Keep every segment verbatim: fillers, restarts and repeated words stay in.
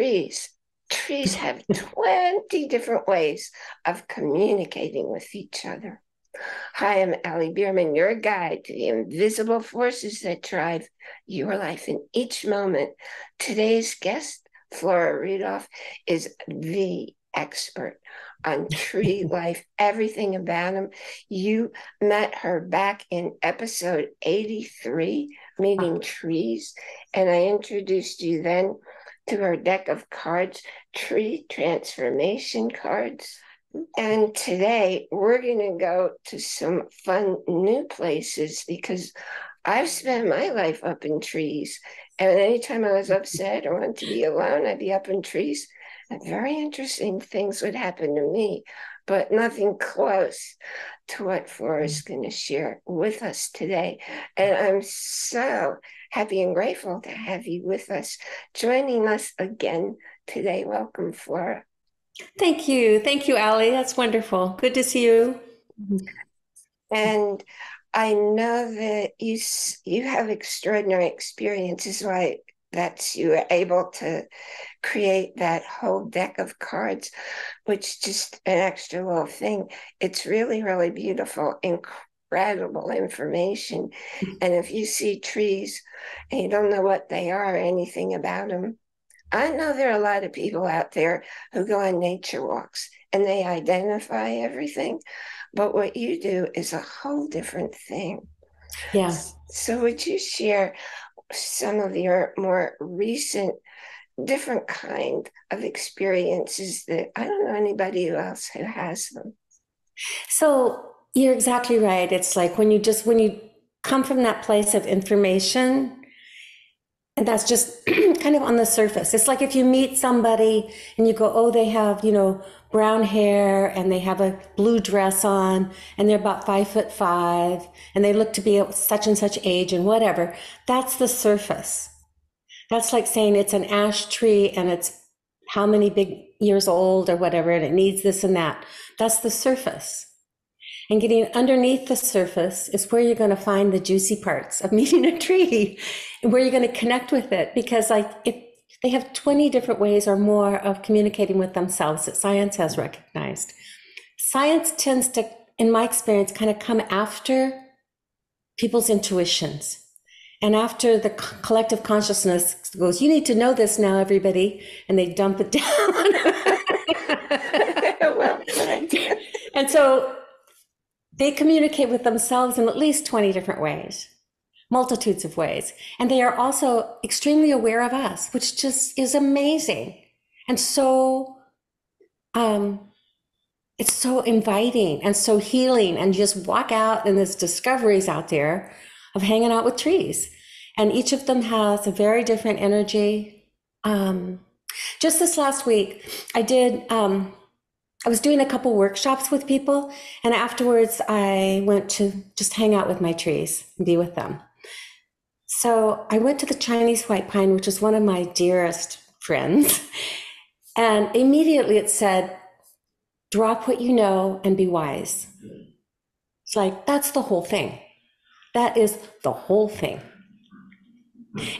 trees. Trees have twenty different ways of communicating with each other. Hi, I'm Ali Bierman, your guide to the invisible forces that drive your life in each moment. Today's guest, Flora Rudolph, is the expert on tree life, everything about them. You met her back in episode eighty-three, Meeting Trees, and I introduced you then to her deck of cards, Tree Transformation Cards. And today we're going to go to some fun new places because I've spent my life up in trees. And anytime I was upset or wanted to be alone, I'd be up in trees. And very interesting things would happen to me, but nothing close to what Flora's going to share with us today. And I'm so happy and grateful to have you with us. Joining us again today, welcome, Flora. Thank you. Thank you, Ali. That's wonderful. Good to see you. And I know that you you have extraordinary experiences, right? That's you were able to create that whole deck of cards, which just an extra little thing. It's really, really beautiful, incredible information. And if you see trees and you don't know what they are or anything about them, I know there are a lot of people out there who go on nature walks and they identify everything, but what you do is a whole different thing. Yeah. So would you share some of your more recent, different kind of experiences that I don't know anybody else who has them? So you're exactly right. It's like when you just, when you come from that place of information, and that's just kind of on the surface. It's like if you meet somebody and you go, oh, they have, you know, brown hair and they have a blue dress on and they're about five foot five and they look to be at such and such age and whatever. That's the surface. That's like saying it's an ash tree and it's how many big years old or whatever, and it needs this and that. That's the surface. And getting underneath the surface is where you're going to find the juicy parts of meeting a tree, and where you're going to connect with it. Because like if they have twenty different ways or more of communicating with themselves that science has recognized. Science tends to, in my experience, kind of come after people's intuitions and after the collective consciousness goes, you need to know this now, everybody. And they dump it down. Well, and so they communicate with themselves in at least twenty different ways, multitudes of ways. And they are also extremely aware of us, which just is amazing. And so um, it's so inviting and so healing, and you just walk out and there's discoveries out there of hanging out with trees. And each of them has a very different energy. Um, just this last week, I did, um, I was doing a couple workshops with people, and afterwards I went to just hang out with my trees and be with them. So I went to the Chinese white pine, which is one of my dearest friends. And immediately it said, drop what you know and be wise. It's like, that's the whole thing. That is the whole thing.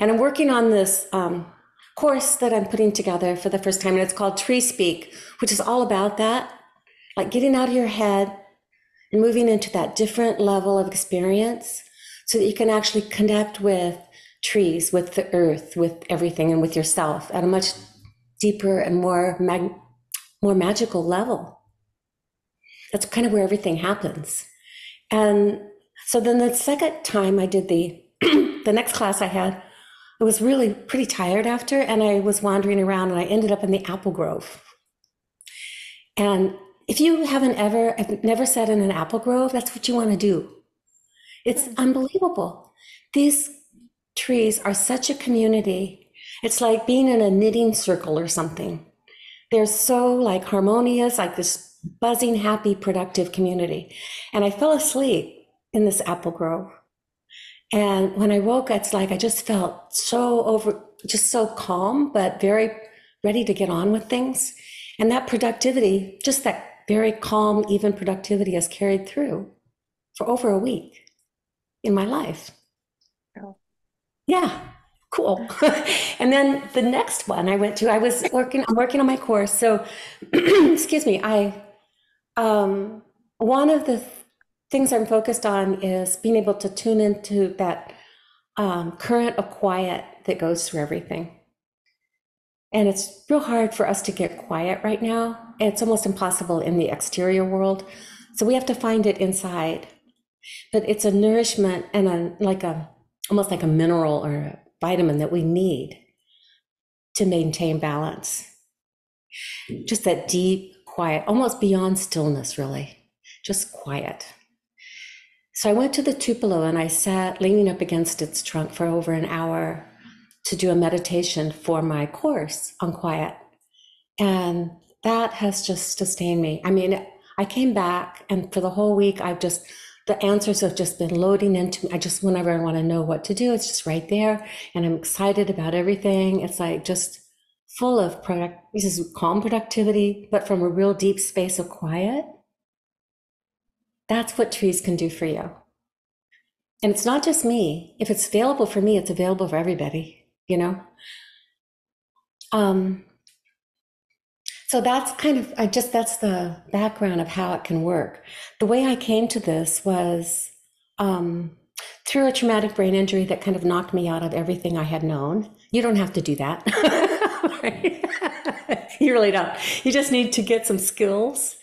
And I'm working on this um, course that I'm putting together for the first time, and it's called Tree Speak, which is all about that, like getting out of your head and moving into that different level of experience so that you can actually connect with trees, with the earth, with everything, and with yourself at a much deeper and more mag- more magical level. That's kind of where everything happens. And so then the second time I did the, the next class I had, I was really pretty tired after, and I was wandering around and I ended up in the apple grove. And if you haven't ever, have never sat in an apple grove, that's what you want to do. It's unbelievable. These trees are such a community. It's like being in a knitting circle or something. They're so like harmonious, like this buzzing, happy, productive community. And I fell asleep in this apple grove. And when I woke, it's like I just felt so over, just so calm, but very ready to get on with things. And that productivity, just that very calm, even productivity has carried through for over a week in my life. Oh. Yeah. cool. And then the next one I went to, I was working, I'm working on my course. So, excuse me, I, um, one of the th things I'm focused on is being able to tune into that um, current of quiet that goes through everything. And it's real hard for us to get quiet right now. It's almost impossible in the exterior world. So we have to find it inside, but it's a nourishment and a, like a, almost like a mineral or a vitamin that we need to maintain balance. Just that deep quiet, almost beyond stillness, really, just quiet. So I went to the tupelo and I sat leaning up against its trunk for over an hour to do a meditation for my course on quiet. And that has just sustained me. I mean, I came back and for the whole week, I've just, the answers have just been loading into me. I just, whenever I want to know what to do, it's just right there. And I'm excited about everything. It's like just full of product, this is calm productivity, but from a real deep space of quiet. That's what trees can do for you. And it's not just me. If it's available for me, it's available for everybody, you know? Um, so that's kind of, I just, that's the background of how it can work. The way I came to this was um, through a traumatic brain injury that kind of knocked me out of everything I had known. You don't have to do that. Right? You really don't. You just need to get some skills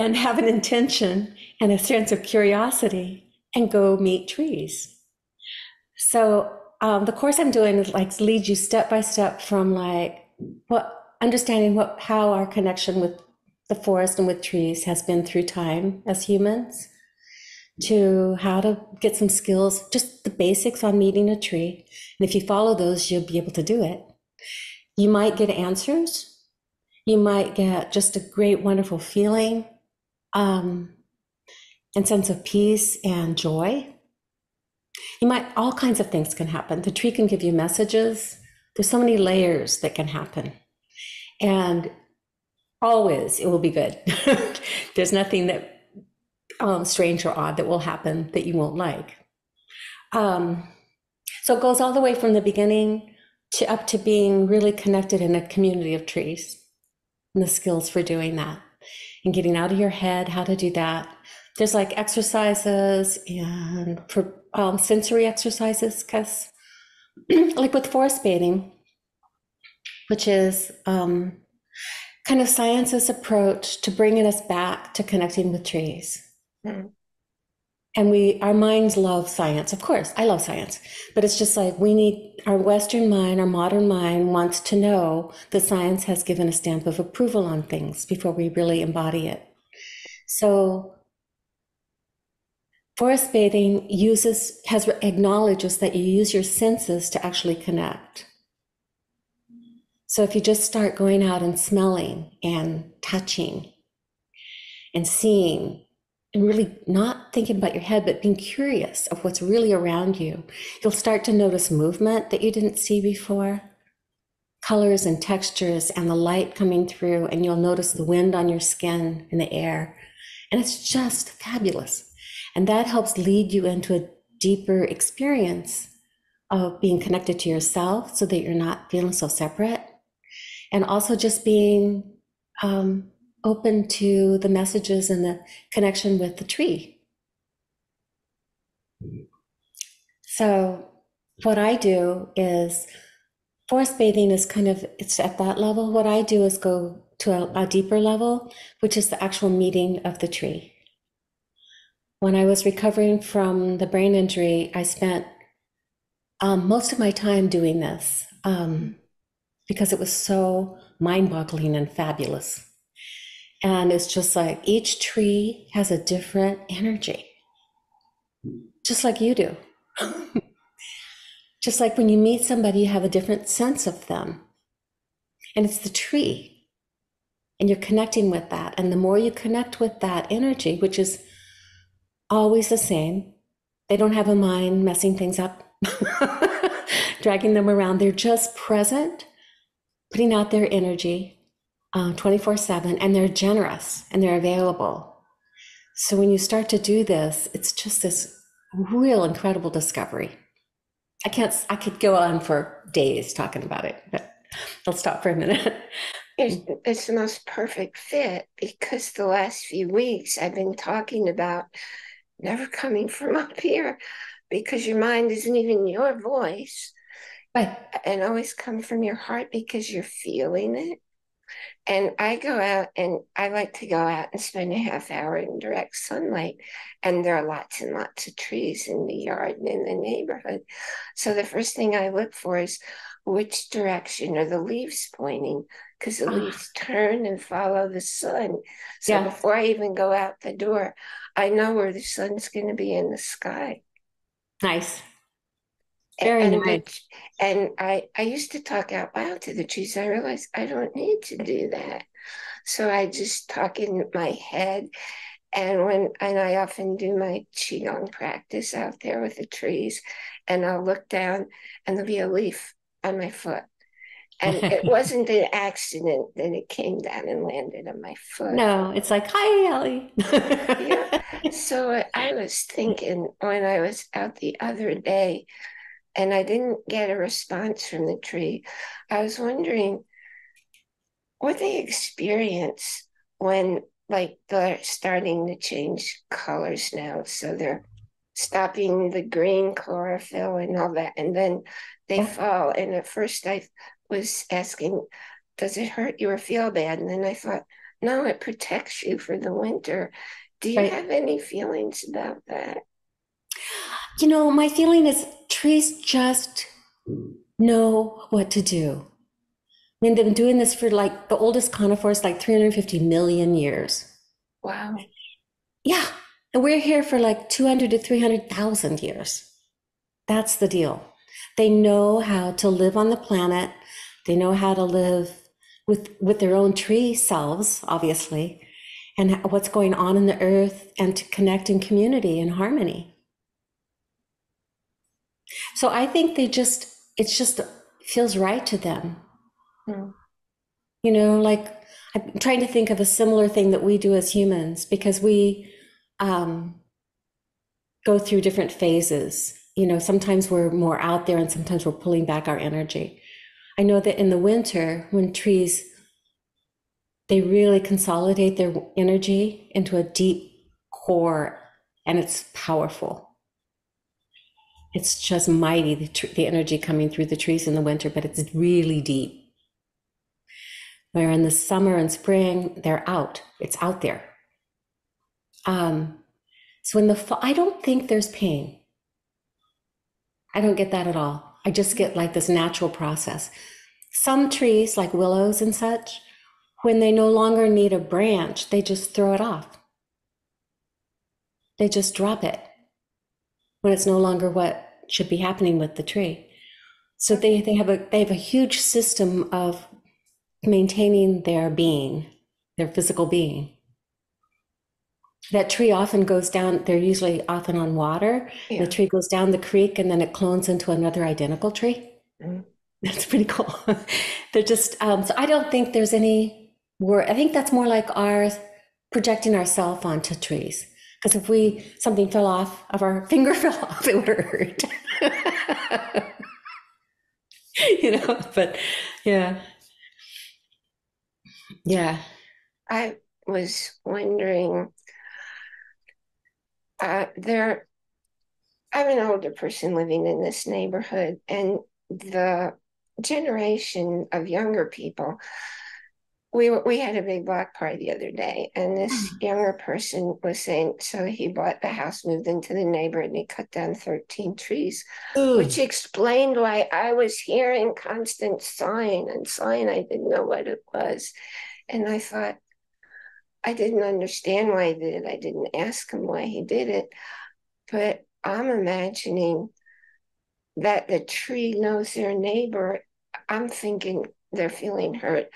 and have an intention and a sense of curiosity and go meet trees. So um, the course I'm doing is like leads you step by step from like what understanding what how our connection with the forest and with trees has been through time as humans, to how to get some skills, just the basics on meeting a tree. And if you follow those, you'll be able to do it. You might get answers. You might get just a great, wonderful feeling. Um, and sense of peace and joy. You might, all kinds of things can happen. The tree can give you messages. There's so many layers that can happen. And always it will be good. There's nothing that um, strange or odd that will happen that you won't like. Um, so it goes all the way from the beginning to up to being really connected in a community of trees and the skills for doing that and getting out of your head, how to do that. There's like exercises and for, um, sensory exercises, because like with forest bathing, which is um, kind of science's approach to bringing us back to connecting with trees. Mm. And we, our minds love science. Of course, I love science, but it's just like we need, our Western mind, our modern mind wants to know that science has given a stamp of approval on things before we really embody it. So forest bathing uses, has acknowledges that you use your senses to actually connect. So if you just start going out and smelling and touching and seeing and really not thinking about your head, but being curious of what's really around you, you'll start to notice movement that you didn't see before, colors and textures and the light coming through, and you'll notice the wind on your skin and the air. And it's just fabulous. And that helps lead you into a deeper experience of being connected to yourself so that you're not feeling so separate. And also just being um, open to the messages and the connection with the tree. So what I do is, forest bathing is kind of, it's at that level. What I do is go to a, a deeper level, which is the actual meeting of the tree. When I was recovering from the brain injury, I spent um, most of my time doing this um, because it was so mind-boggling and fabulous. And it's just like each tree has a different energy, just like you do. Just like when you meet somebody, you have a different sense of them. And it's the tree. And you're connecting with that. And the more you connect with that energy, which is always the same. They don't have a mind messing things up, dragging them around. They're just present, putting out their energy uh, twenty-four seven, and they're generous and they're available. So when you start to do this, it's just this real incredible discovery I can't, I could go on for days talking about it, but I'll stop for a minute. It's, it's the most perfect fit, because the last few weeks I've been talking about never coming from up here, because your mind isn't even your voice. Right. And always come from your heart, because you're feeling it. And I go out, and I like to go out and spend a half hour in direct sunlight. And there are lots and lots of trees in the yard and in the neighborhood. So the first thing I look for is, which direction are the leaves pointing? Because the ah. leaves turn and follow the sun. So yeah. before I even go out the door, I know where the sun's going to be in the sky. Nice. Very and, nice. And, and I, I used to talk out loud to the trees. I realized I don't need to do that. So I just talk in my head. And when and I often do my Qigong practice out there with the trees. And I'll look down, and there'll be a leaf on my foot. And it wasn't an accident that it came down and landed on my foot. No, it's like, hi, Ali. Yeah. So I was thinking when I was out the other day, and I didn't get a response from the tree, I was wondering what they experience when, like, they're starting to change colors now. So they're stopping the green chlorophyll and all that, and then they fall. And at first I was asking, does it hurt you or feel bad? And then I thought, no, it protects you for the winter. Do you right. have any feelings about that? You know, my feeling is trees just know what to do. I mean, they've been doing this for, like, the oldest conifer is like three hundred fifty million years. Wow. Yeah. And we're here for like two hundred to three hundred thousand years. That's the deal. They know how to live on the planet. They know how to live with, with their own tree selves, obviously, and what's going on in the earth, and to connect in community and harmony. So I think they just, it's just feels right to them. Mm. You know, like, I'm trying to think of a similar thing that we do as humans, because we um, go through different phases. You know, sometimes we're more out there, and sometimes we're pulling back our energy. I know that in the winter, when trees, they really consolidate their energy into a deep core, and it's powerful. It's just mighty, the, tr the energy coming through the trees in the winter, but it's really deep. Where in the summer and spring, they're out. It's out there. Um, so in the fall, I don't think there's pain. I don't get that at all. I just get like this natural process. Some trees, like willows and such, when they no longer need a branch, they just throw it off. They just drop it. When it's no longer what should be happening with the tree. So they, they have a they have a huge system of maintaining their being, their physical being. That tree often goes down, they're usually often on water. Yeah. The tree goes down the creek, and then it clones into another identical tree. Mm-hmm. That's pretty cool. They're just, um, so I don't think there's any wor- I think that's more like our projecting ourselves onto trees. Because if we, something fell off, of our finger fell off, it would hurt. You know, but yeah. Yeah. I was wondering, uh, there, I'm an older person living in this neighborhood, and the generation of younger people, We we had a big block party the other day, and this younger person was saying, so he bought the house, moved into the neighborhood, and he cut down thirteen trees. Ooh. Which explained why I was hearing constant sighing and sighing. I didn't know what it was. And I thought, I didn't understand why he did it. I didn't ask him why he did it. But I'm imagining that the tree knows their neighbor. I'm thinking they're feeling hurt.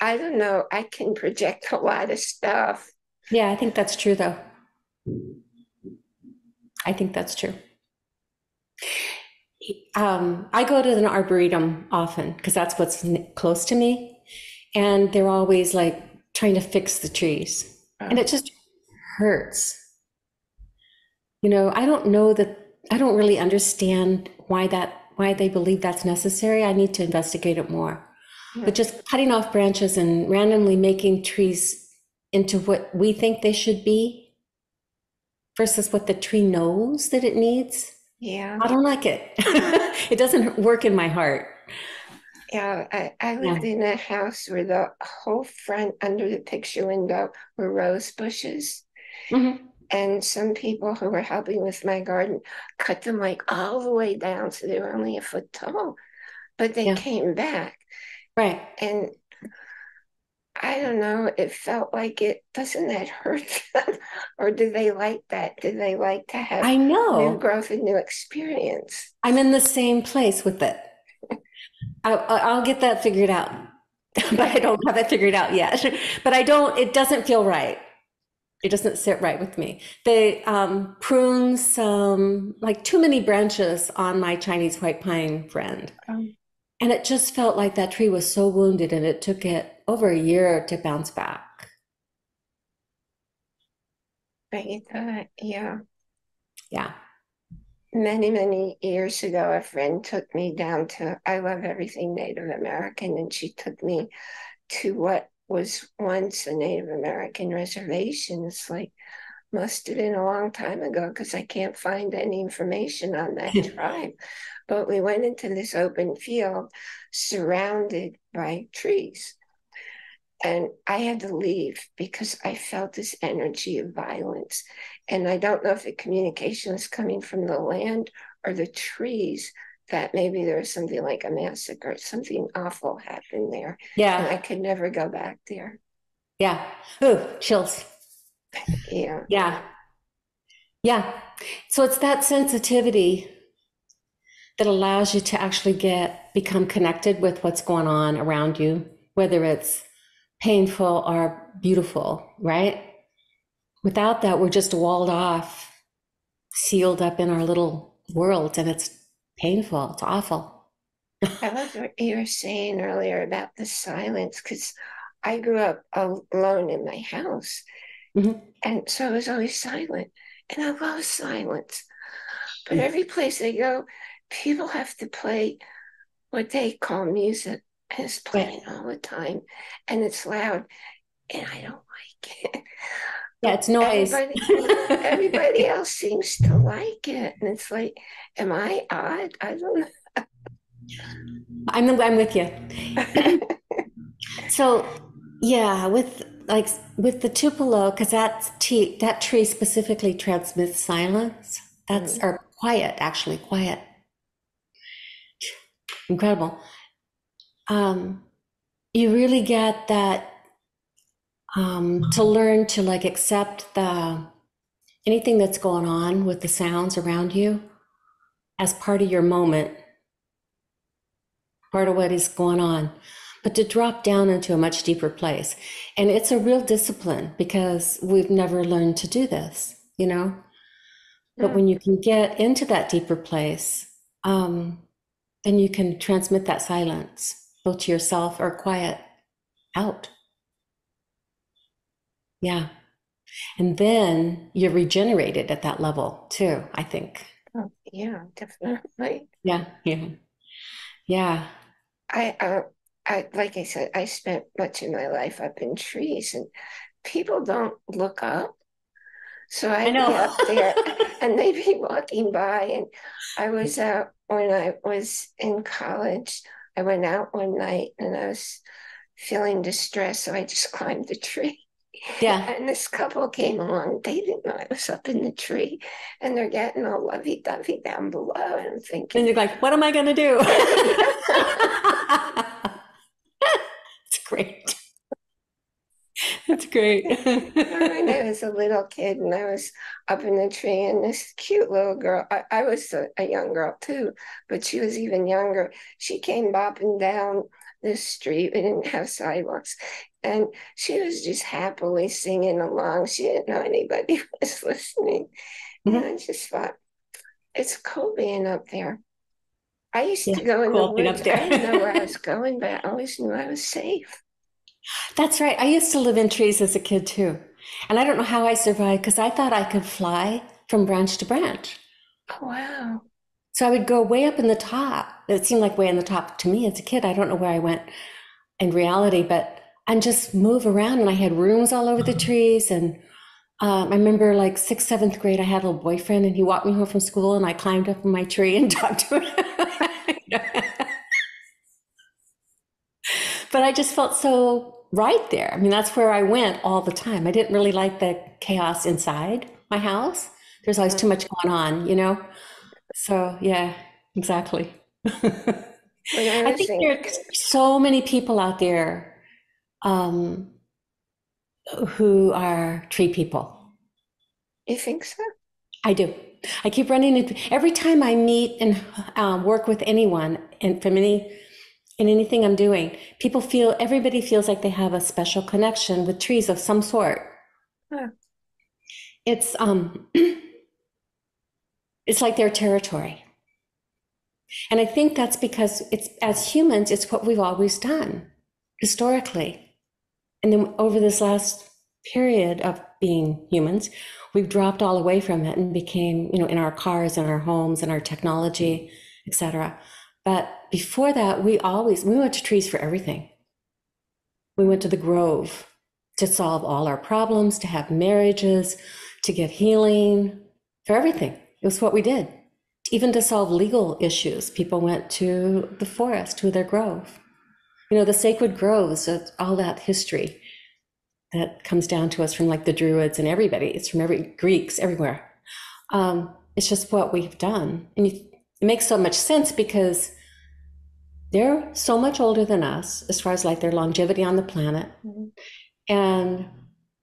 I don't know. I can project a lot of stuff. Yeah, I think that's true, though. I think that's true. Um, I go to an arboretum often, because that's what's close to me. And they're always like trying to fix the trees. Oh. And it just hurts. You know, I don't know that, I don't really understand why that why they believe that's necessary. I need to investigate it more. Yeah. But just cutting off branches and randomly making trees into what we think they should be versus what the tree knows that it needs. Yeah. I don't like it. It doesn't work in my heart. Yeah, I, I lived yeah. in a house where the whole front under the picture window were rose bushes. Mm-hmm. And some people who were helping with my garden cut them like all the way down so they were only a foot tall, but they yeah. came back. Right. And I don't know, it felt like it, doesn't that hurt them? Or do they like that? Do they like to have I know. new growth and new experience? I'm in the same place with it. I, I'll get that figured out, but I don't have it figured out yet. But I don't, it doesn't feel right. It doesn't sit right with me. They um, pruned some, like too many branches on my Chinese white pine friend. Um, and it just felt like that tree was so wounded, and it took it over a year to bounce back. Right, uh, yeah. Yeah. Many, many years ago, a friend took me down to, I love everything Native American, and she took me to what was once a Native American reservation. It's like, must have been a long time ago because I can't find any information on that tribe. But we went into this open field surrounded by trees. And I had to leave because I felt this energy of violence. And I don't know if the communication is coming from the land or the trees, that maybe there was something like a massacre, something awful happened there. Yeah. And I could never go back there. Yeah. Ooh, chills. Yeah. Yeah. Yeah. So it's that sensitivity that allows you to actually get, become connected with what's going on around you, whether it's painful or beautiful, right? Without that, we're just walled off, sealed up in our little world, and it's painful. It's awful. I love what you were saying earlier about the silence, because I grew up alone in my house, mm-hmm. and so it was always silent, and I love silence. But yeah. every place I go, people have to play what they call music. And it's playing right. all the time, and it's loud, and I don't like it. Yeah, it's noise. Everybody, everybody else seems to like it, and it's like, am I odd? I don't know. I'm the, I'm with you. So, yeah, with like with the tupelo, because that tree that tree specifically transmits silence. That's mm-hmm. or quiet, actually quiet. Incredible. Um, you really get that, um, to learn to like accept the, anything that's going on with the sounds around you as part of your moment, part of what is going on, but to drop down into a much deeper place. And it's a real discipline because we've never learned to do this, you know, yeah. but when you can get into that deeper place, um, then you can transmit that silence. Both to yourself or quiet out. Yeah. And then you're regenerated at that level too, I think. Oh, yeah, definitely. Yeah, yeah, yeah. I, uh, I, like I said, I spent much of my life up in trees, and people don't look up. So I'd I know. be up there and they'd be walking by. And I was out when I was in college. I went out one night and I was feeling distressed, so I just climbed the tree. Yeah. And this couple came along. They didn't know I was up in the tree, and they're getting all lovey-dovey down below. And I'm thinking, and you're like, "What am I going to do?" It's great. That's great. When I was a little kid, and I was up in the tree, and this cute little girl, I, I was a, a young girl too, but she was even younger. She came bopping down this street. We didn't have sidewalks. And she was just happily singing along. She didn't know anybody was listening. Mm-hmm. And I just thought, it's cool being up there. I used yeah, to go in cool the woods. I didn't know where I was going, but I always knew I was safe. That's right. I used to live in trees as a kid too. And I don't know how I survived because I thought I could fly from branch to branch. Oh, wow. So I would go way up in the top it seemed like way on the top to me as a kid. I don't know where I went in reality, but and just move around. And I had rooms all over the trees. And um, I remember like sixth, seventh grade, I had a little boyfriend and he walked me home from school and I climbed up in my tree and talked to him. But I just felt so right there. I mean, that's where I went all the time. I didn't really like the chaos inside my house. There's always too much going on, you know? So yeah, exactly. I think there are so many people out there um, who are tree people. You think so? I do. I keep running into, every time I meet and um, work with anyone and from any, in anything I'm doing, people feel, everybody feels like they have a special connection with trees of some sort. Huh. It's, um, it's like their territory. And I think that's because it's, as humans, it's what we've always done historically. And then over this last period of being humans, we've dropped all away from it and became, you know, in our cars and our homes and our technology, et cetera. But before that, we always, we went to trees for everything. We went to the grove to solve all our problems, to have marriages, to get healing, for everything. It was what we did. Even to solve legal issues, people went to the forest, to their grove. You know, the sacred groves, all that history that comes down to us from like the Druids and everybody, it's from every Greeks, everywhere. Um, it's just what we've done. And you, it makes so much sense because they're so much older than us as far as like their longevity on the planet. Mm-hmm. And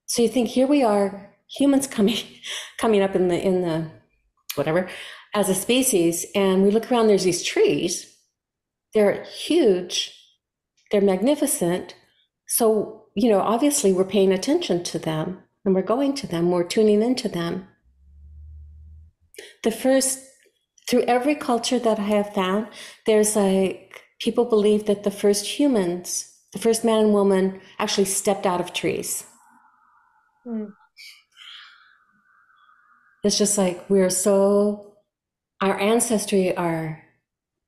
so you think here we are, humans coming coming up in the in the whatever as a species, and we look around, there's these trees, they're huge, they're magnificent. So, you know, obviously we're paying attention to them and we're going to them, we're tuning into them. The first, through every culture that I have found, there's like, people believe that the first humans, the first man and woman actually stepped out of trees. Mm. It's just like, we're so, our ancestry, our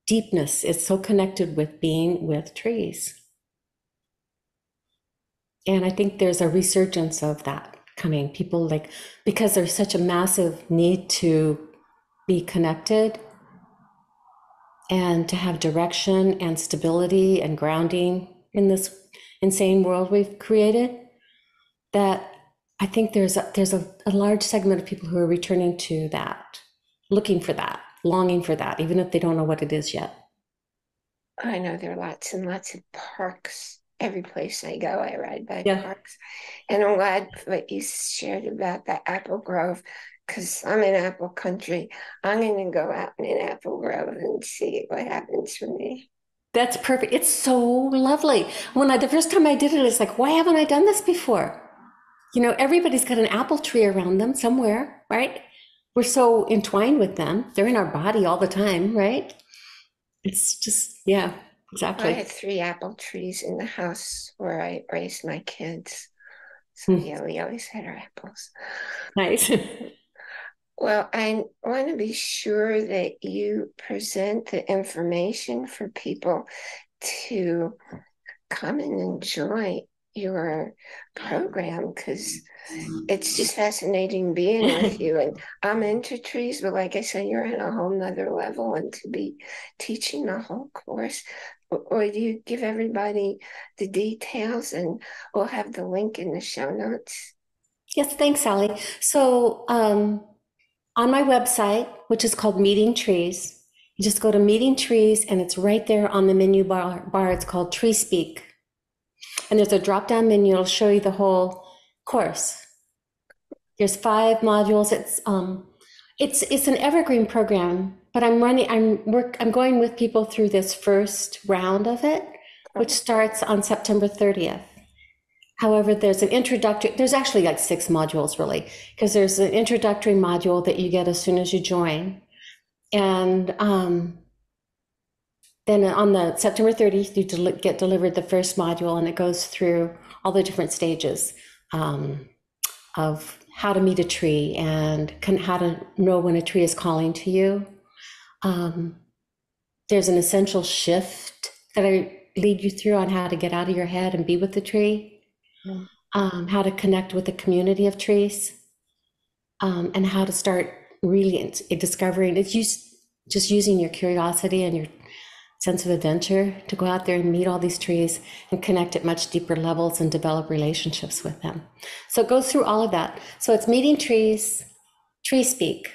deepness is so connected with being with trees. And I think there's a resurgence of that coming. People like, because there's such a massive need to be connected and to have direction and stability and grounding in this insane world we've created, that I think there's a, there's a, a large segment of people who are returning to that, looking for that, longing for that, even if they don't know what it is yet. I know there are lots and lots of parks. Every place I go, I ride by yeah. parks. And I'm glad what you shared about the apple grove, because I'm in apple country. I'm going to go out in an apple grove and see what happens for me. That's perfect. It's so lovely. When I, the first time I did it, it's like, why haven't I done this before? You know, everybody's got an apple tree around them somewhere, right? We're so entwined with them. They're in our body all the time, right? It's just, yeah, exactly. I had three apple trees in the house where I raised my kids. So mm. yeah, we always had our apples. Nice. Well, I want to be sure that you present the information for people to come and enjoy your program, because it's just fascinating being with you. And I'm into trees, but like I said, you're at a whole nother level, and to be teaching a whole course. Would you give everybody the details, and we'll have the link in the show notes? Yes, thanks, Ali. So, um, on my website, which is called Meeting Trees, you just go to Meeting Trees and it's right there on the menu bar, bar. It's called Tree Speak. And there's a drop-down menu, it'll show you the whole course. There's five modules. It's um, it's it's an evergreen program, but I'm running, I'm work, I'm going with people through this first round of it, which starts on September thirtieth. However, there's an introductory, there's actually like six modules really, because there's an introductory module that you get as soon as you join. And um, then on the September thirtieth, you del get delivered the first module, and it goes through all the different stages um, of how to meet a tree and can, how to know when a tree is calling to you. Um, there's an essential shift that I lead you through on how to get out of your head and be with the tree, yeah. um, how to connect with the community of trees, um, and how to start really discovering. It's just, just using your curiosity and your sense of adventure to go out there and meet all these trees and connect at much deeper levels and develop relationships with them. So it goes through all of that. So it's Meeting Trees, Tree Speak.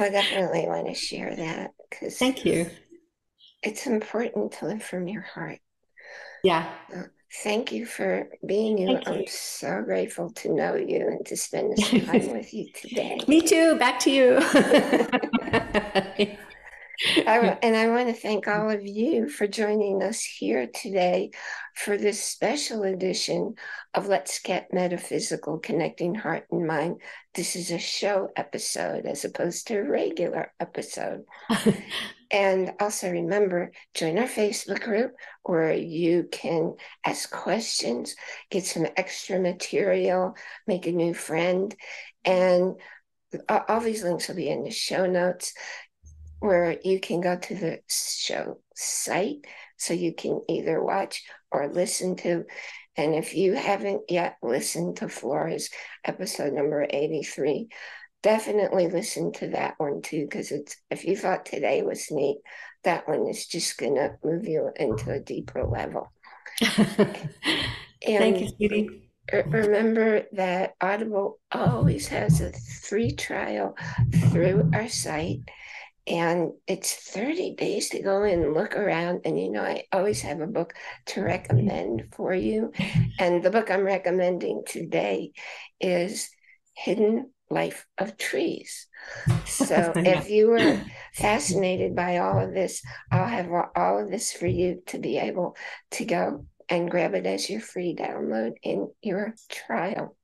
I definitely want to share that because thank you. It's important to live from your heart. Yeah. Uh, thank you for being you. you. I'm so grateful to know you and to spend this time with you today. Me too. Back to you. I, and I want to thank all of you for joining us here today for this special edition of Let's Get Metaphysical, Connecting Heart and Mind. This is a show episode as opposed to a regular episode. And also remember, join our Facebook group where you can ask questions, get some extra material, make a new friend. And all these links will be in the show notes where you can go to the show site so you can either watch or listen to. And if you haven't yet listened to Flora's episode number eighty-three, definitely listen to that one too, because it's if you thought today was neat, that one is just gonna move you into a deeper level. Thank you, sweetie. Remember that Audible always has a free trial through our site, and it's thirty days to go in and look around. And you know, I always have a book to recommend for you. And the book I'm recommending today is Hidden Life of Trees. So if you were fascinated by all of this, I'll have all of this for you to be able to go and grab it as your free download in your trial.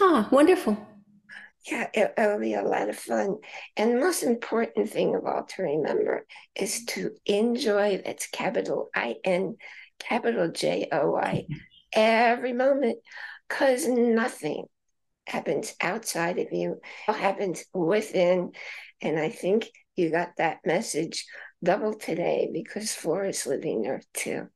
Ah, wonderful. Yeah, it, it'll be a lot of fun. And the most important thing of all to remember is to enjoy, that's capital I N, capital J O Y, every moment, because nothing happens outside of you, it happens within. And I think you got that message double today because Flora's living there too.